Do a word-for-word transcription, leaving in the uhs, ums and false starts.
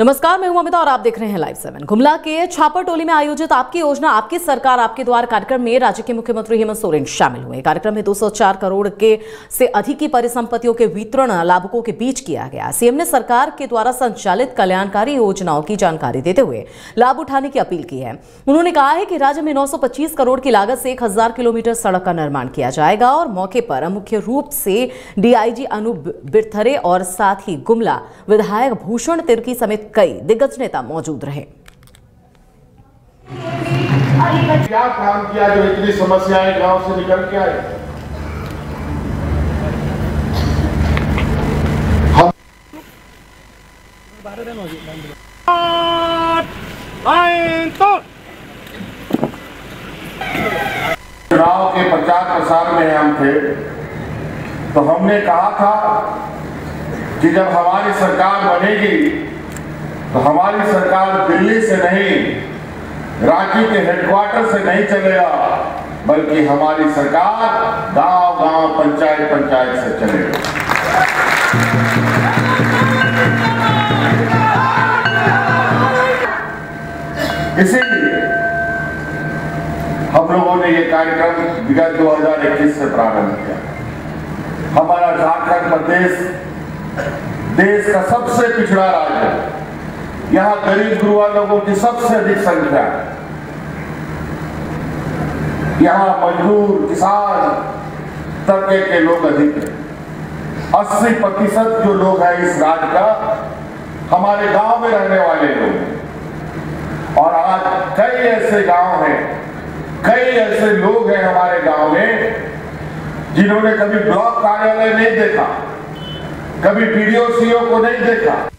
नमस्कार, मैं हूं अमिता और आप देख रहे हैं लाइव सेवन। गुमला के छापरटोली में आयोजित आपकी योजना आपकी सरकार आपके द्वार कार्यक्रम में राज्य के मुख्यमंत्री हेमंत सोरेन शामिल हुए। कार्यक्रम में दो सौ चार करोड़ के से अधिक की परिसंपत्तियों के वितरण लाभुकों के बीच किया गया। सीएम ने सरकार के द्वारा संचालित कल्याणकारी योजनाओं की जानकारी देते हुए लाभ उठाने की अपील की है। उन्होंने कहा है कि राज्य में नौ सौ पच्चीस करोड़ की लागत से एक हजार किलोमीटर सड़क का निर्माण किया जाएगा और मौके पर मुख्य रूप से डीआईजी अनूप बिरथरे और साथ ही गुमला विधायक भूषण तिर्की समेत कई दिग्गज नेता मौजूद रहे। क्या काम किया जो इतनी समस्याएं गांव से निकल के आए? गांव के प्रचार प्रसार में हम थे तो हमने कहा था कि जब हमारी सरकार बनेगी तो हमारी सरकार दिल्ली से नहीं, रांची के हेडक्वार्टर से नहीं चलेगा, बल्कि हमारी सरकार गांव गांव पंचायत पंचायत से चलेगी। इसीलिए हम लोगों ने ये कार्यक्रम विगत दो हजार इक्कीस से प्रारंभ किया। हमारा झारखंड प्रदेश देश का सबसे पिछड़ा राज्य है। यहाँ गरीब गुरबा लोगों की सबसे अधिक संख्या, यहाँ मजदूर किसान तबके के लोग अधिक हैं। अस्सी प्रतिशत जो लोग हैं इस राज्य का हमारे गांव में रहने वाले लोग, और आज कई ऐसे गांव हैं, कई ऐसे लोग हैं हमारे गांव में जिन्होंने कभी ब्लॉक कार्यालय नहीं देखा, कभी पीडीओ सीओ को नहीं देखा,